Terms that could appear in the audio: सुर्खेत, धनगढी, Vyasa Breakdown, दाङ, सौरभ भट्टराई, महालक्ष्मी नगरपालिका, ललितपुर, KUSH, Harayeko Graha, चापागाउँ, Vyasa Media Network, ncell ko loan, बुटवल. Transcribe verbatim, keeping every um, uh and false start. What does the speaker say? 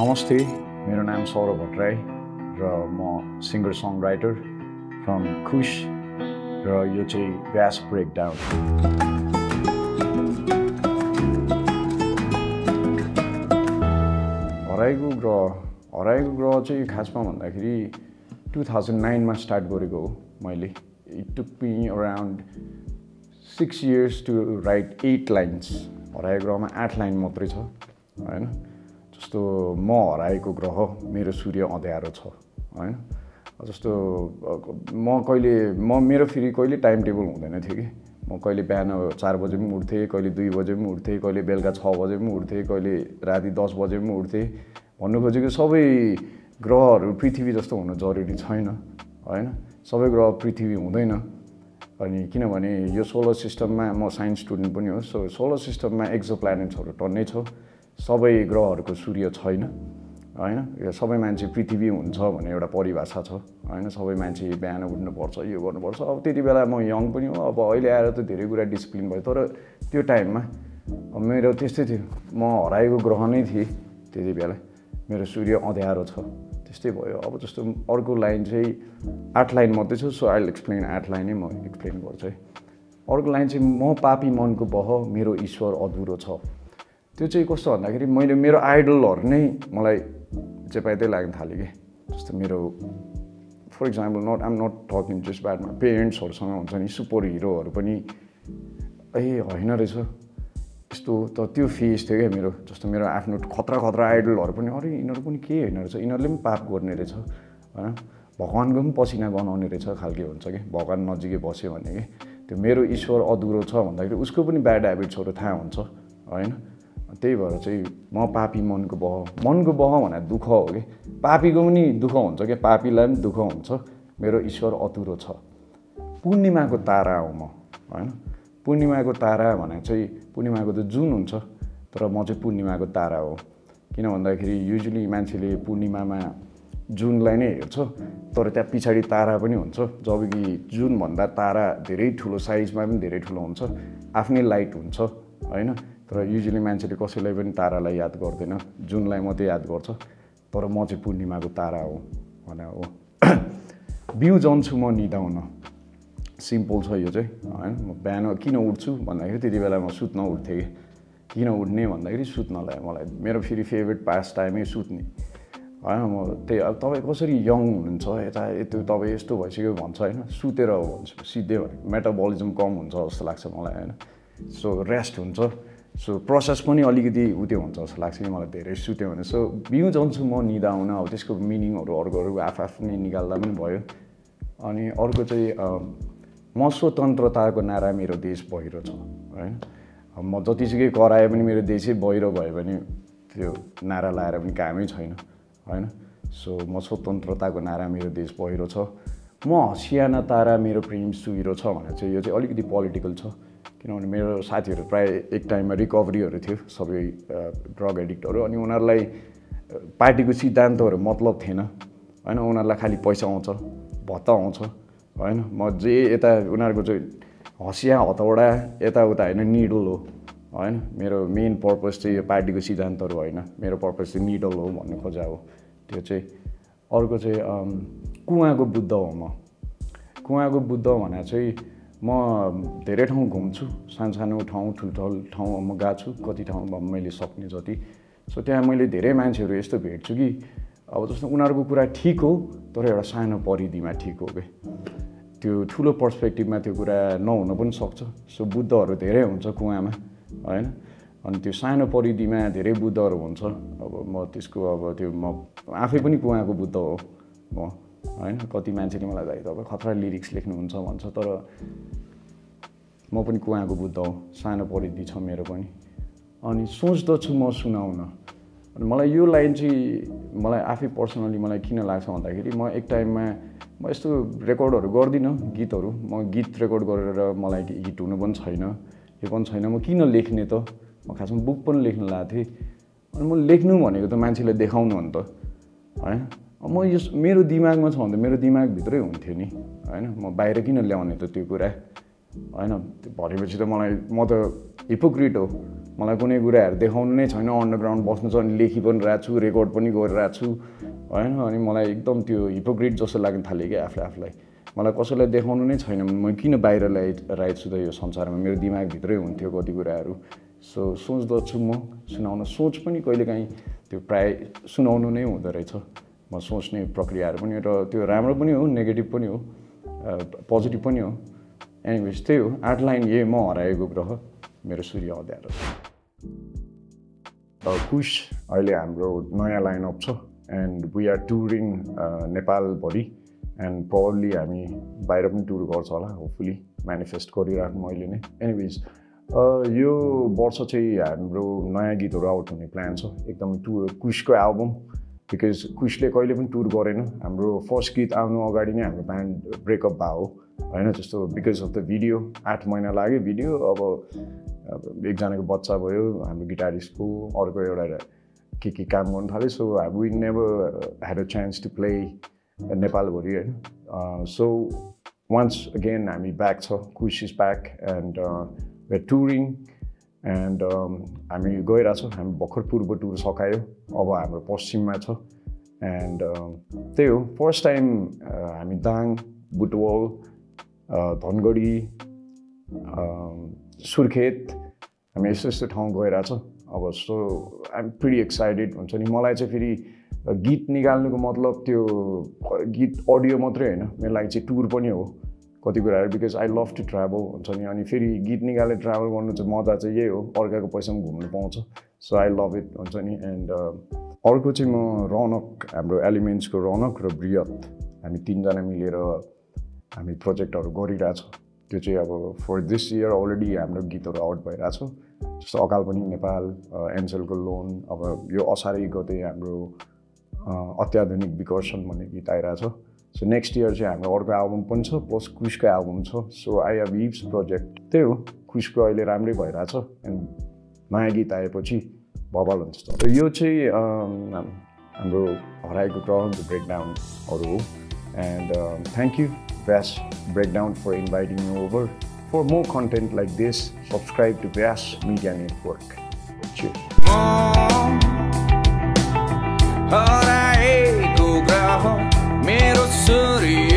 Namaste, मेरो नाम सौरभ भट्टराई र म सिंगर songwriter from KUSH र यो चाहिँ Vyasa Breakdown. हराएको ग्रह हराएको ग्रह चाहिँ खासमा भन्दाखेरि two thousand nine मा स्टार्ट गरेको हो मैले. It took me around six years to write eight lines. हराएको ग्रहमा eight लाइन मात्रै छ हैन. जस्तो म हराएको ग्रह मेरो सूर्य अँध्यारो छ हैन. जस्तो म कहिले म मेरो फेरि कहिले टाइम टेबल हुँदैन थियो कि. म कहिले बिहान चार बजे पनि उठ्थे, कहिले दुई बजे पनि उठ्थे, कहिले बेलुका छ बजे पनि उठ्थे, कहिले राति दस बजे पनि उठ्थे. भन्नु खोजेको सबै ग्रहहरू पृथ्वी जस्तो हुन जरुरी छैन हैन. सबै ग्रह पृथ्वी हुँदैन. अनि किनभने यो सोलर सिस्टममा म साइन्स स्टुडेन्ट पनि हो. सो सोलर सिस्टममा एक्सोप्ल्यानेट्सहरु टन्नै छ. सबै ग्रहहरुको सूर्य छैन हैन. यो सबै मान्छे पृथ्वी हुन्छ भन्ने एउटा परिभाषा छ हैन. सबै मान्छे बिहान उठ्नु पर्छ, यो गर्नु पर्छ. अब त्यति बेला म यङ पनि हो. अब अहिले आएर त धेरै कुरा डिसिप्लिन भयो, तर त्यो टाइममा मेरो त्यस्तै थियो. म हराएको ग्रह नै थिएँ त्यति बेला. मेरो सूर्य अँध्यारो छ त्यस्तै भयो. अब जस्तो अर्को लाइन चाहिँ आठ लाइन मात्रै छ. सो आई विल एक्सप्लेन आठ लाइन नै म एक्सप्लेन गर्छु है. अर्को लाइन चाहिँ म पापी मनको बह मेरो ईश्वर अधुरो छ. त्यो चाहिँ कस्तो भन्दाखेरि मैले मेरो आइडलहरु नै मलाई चेपाइदै लाग्न थाल्यो कि. जस्तो मेरो for example not I'm not talking just about my पेरेन्ट्सहरुसँग हुन्छ नि सुपर हिरोहरु पनि ए होइन रहेछ यस्तो. त त्यो फेज थियो क्या मेरो. जस्तो मेरो आफ्नो खतरा खतरा आइडलहरु पनि अरे यिनीहरु पनि के होइन रहेछ, यिनीहरुले पनि पाप गर्ने रहेछ हैन. भगवानको पनि पसिना गनाउने रहेछ खालके हुन्छ कि. भगवान नजिकै बस्यो भने के त्यो मेरो ईश्वर अधुरो छ भन्दाखेरि उसको पनि ब्याड ह्याबिट्सहरु थाहा हुन्छ हैन. त्यही भएर चाहिँ म पापी मनको बह. मनको बह भने दुःख हो कि. पापीको पनि दुःख हुन्छ कि, पापीलाई पनि दुःख हुन्छ. मेरो ईश्वर अधुरो छ. पूर्णिमाको तारा हो म हैन. पूर्णिमाको तारा भने चाहिँ पूर्णिमाको त जुन हुन्छ, तर म चाहिँ पूर्णिमाको तारा हो. किन भन्दाखेरि युजुअली मान्छेले पूर्णिमामा जुनलाई नै हेर्छ, तर त्यहाँ पछाडी तारा पनि हुन्छ. जबकि जुनभन्दा तारा धेरै ठुलो साइजमा पनि धेरै ठुलो हुन्छ, आफ्नै लाइट हुन्छ हैन. तर युजुअली मान्छेले कसैलाई पनि तारालाई याद गर्दैन, जुनलाई मात्रै याद गर्छ. तर म चाहिँ पूर्णिमाको तारा हो भने हो. बिउ जन्छु म निदाउन. सिम्पल छ यो चाहिँ हैन. म बिहान किन उठ्छु भन्दाखेरि त्यति बेला म सुत्न उठ्थेँ कि. किन उठ्ने भन्दाखेरि सुत्नलाई मलाई मेरो फेरि फेभरेट पास टाइमै सुत्ने हैन. म त्यही अब तपाईँ कसरी यङ हुनुहुन्छ यता यस्तो तपाईँ यस्तो भइसक्यो भन्छ होइन. सुतेर हो भन्छु सिधै भनेको. मेटाबोलिजम कम हुन्छ जस्तो लाग्छ मलाई हैन. सो रेस्ट हुन्छ. सो प्रोसेस पनि अलिकति उतै हुन्छ जस्तो लाग्छ कि मलाई धेरै सुत्यो भने. सो बिउ जान्छु म निदाउन. अब त्यसको मिनिङहरू अर्को अरू आफआफ्नै निकाल्दा पनि भयो. अनि अर्को चाहिँ म स्वतन्त्रताको नारा मेरो देश बहिरो छ हैन. म जतिसुकै कराए पनि मेरो देशै बहिरो भयो भने त्यो नारा लाएर पनि कामै छैन हैन. सो म स्वतन्त्रताको नारा मेरो देश बहिरो छ. म हँसियाना तारा मेरो प्रेम सुहिरो छ भनेर चाहिँ यो चाहिँ अलिकति पोलिटिकल छ. किनभने मेरो साथीहरू प्राय एक टाइममा रिकभरीहरू थियो सबै ड्रग एडिक्टहरू. अनि उनीहरूलाई पार्टीको सिद्धान्तहरू मतलब थिएन हैन. उनीहरूलाई खालि पैसा आउँछ, भत्ता आउँछ हैन. म जे यता उनीहरूको चाहिँ हँसिया हतौडा यताउता होइन, निडल हो हैन. मेरो मेन पर्पज चाहिँ यो पार्टीको सिद्धान्तहरू होइन. मेरो पर्पज चाहिँ निडल हो भन्ने खोजा हो त्यो चाहिँ. अर्को चाहिँ कुवाको बुद्ध हो म. कुवाको बुद्ध भने चाहिँ म धेरै ठाउँ घुम्छु, सानसानो ठाउँ ठुल्ठुलो ठाउँ म गएको छु कति ठाउँमा मैले सक्ने जति. सो त्यहाँ मैले धेरै मान्छेहरू यस्तो भेट्छु कि अब जस्तो उनीहरूको कुरा ठिक हो, तर एउटा सानो परिधिमा ठिक हो के. त्यो ठुलो पर्सपेक्टिभमा त्यो कुरा नहुन पनि सक्छ. सो बुद्धहरू धेरै हुन्छ कुवामा हैन. अनि त्यो सानो परिधिमा धेरै बुद्धहरू हुन्छ. अब म त्यसको अब त्यो म आफै पनि कुवाको बुद्ध हो म हैन. कति मान्छेले मलाई भाइ तपाईँ खतरा लिरिक्स लेख्नुहुन्छ भन्छ, तर म पनि कुवाको बुद्ध हो. सानो परिधि छ मेरो पनि. अनि सोच्दछु म सुनाउन. अनि मलाई यो लाइन चाहिँ मलाई आफै पर्सनली मलाई किन लाग्छ भन्दाखेरि म एक टाइममा म यस्तो रेकर्डहरू गर्दिनँ गीतहरू. म गीत रेकर्ड गरेर मलाई हिट हुनु पनि छैन, यो पनि छैन. म किन लेख्ने त. म खासमा बुक पनि लेख्न लगाएको थिएँ. अनि म लेख्नु भनेको त मान्छेलाई देखाउनु हो नि त हैन. म यस मेरो दिमागमा छ भने त मेरो दिमागभित्रै हुन्थ्यो नि हैन. म बाहिर किन ल्याउने त त्यो कुरा हैन. भनेपछि त मलाई म त हिपोक्रिट हो. म मलाई कुनै कुराहरु देखाउनु नै छैन अन्डरग्राउन्ड बस्नु छ अनि लेखि पनि राछु रेकर्ड पनि गरिराछु हैन अनि मलाई एकदम त्यो हिपोक्रिट जस्तो लाग्न थाल्यो के आफै आफैलाई मलाई कसैलाई देखाउनु नै छैन म किन बाहिर राइछु त यो संसारमा मेरो दिमाग भित्रै हुन्थ्यो कति कुराहरु सो सोच्दछु म सुनाउन सोच पनि कहिलेकाहीँ त्यो प्राय सुनाउनु नै हुँदै रहेछ म सोच्ने प्रक्रियाहरु पनि र त्यो राम्रो पनि हो नेगेटिभ पनि हो पोजिटिभ पनि हो एनीवेज त्यही हो आर्ट लाइन यही म हराएको ग्रह मेरो सूर्य अध्याय र कुश अहिले हाम्रो नयाँ लाइनअप छ and we are touring Nepal भरि एन्ड प्रोबब्ली हामी बाहिर पनि टुर गर्छ होला होपफुली म्यानिफेस्ट गरिराख्नु अहिले नै एनीवेज यो वर्ष चाहिँ हाम्रो नयाँ गीतहरु आउट हुने प्लान छ एकदम कुशको एल्बम बिकज कुशले कहिले पनि टुर गरेन हाम्रो फर्स्ट गीत आउनु अगाडि नै हाम्रो ब्यान्ड ब्रेकअप भयो हैन जस्तो बिकज अफ द भिडियो आठ महिना लाग्यो भिडियो अब एकजनाको बच्चा भयो हाम्रो गिटारिस्टको अर्को एउटा के के काम गर्न थाल्यो so we never had a chance to play नेपालभरि हैन सो वान्स अगेन हामी ब्याक छ Kush is back and we are touring and हामी गइरहेछौँ हामी भर्खरपुरको टुर सकायो अब हाम्रो पश्चिममा छ एन्ड त्यही हो फर्स्ट टाइम हामी दाङ बुटवल धनगढी सुर्खेत हामी यस्तो यस्तो ठाउँ गइरहेछौँ अब so I am pretty excited हुन्छ नि मलाई चाहिँ फेरि गीत निकाल्नुको मतलब त्यो गीत अडियो मात्रै होइन मेरो लागि चाहिँ टुर पनि हो कति कुराहरु because I love to travel हुन्छ नि अनि फेरि गीत निकालेर ट्राभल गर्नु चाहिँ मजा चाहिँ यही हो अर्काको पैसामा घुम्नु पाउँछ सो आई लभ इट हुन्छ नि एन्ड अर्को चाहिँ म रौनक हाम्रो एलिमेन्ट्सको रौनक र बृहत हामी तीनजना मिलेर हामी प्रोजेक्टहरु गरिरहेछौँ त्यो चाहिँ अब फर दिस इयर अलरेडी हाम्रो गीतहरु आउट भइरहेछ जस्तो अकाल पनि नेपाल एन्सेलको लोन अब यो असारै गते हाम्रो अत्याधुनिक विकर्षण भन्ने गीत आइरहेछ So next year चाहिँ हाम्रो अर्को एल्बम पनि छ प्लस कुशको एल्बम छ so I have Weaves project त्यही हो कुशको अहिले राम्रै भइरहेछ एन्ड नयाँ गीत आएपछि बबल हुन्छ त यो चाहिँ हाम्रो हराएको ग्रह ब्रेकडाउनहरू हो and thank you Vyas breakdown for inviting me over for more content like this subscribe to Vyas media network हराएको ग्रह मेरो सूर्य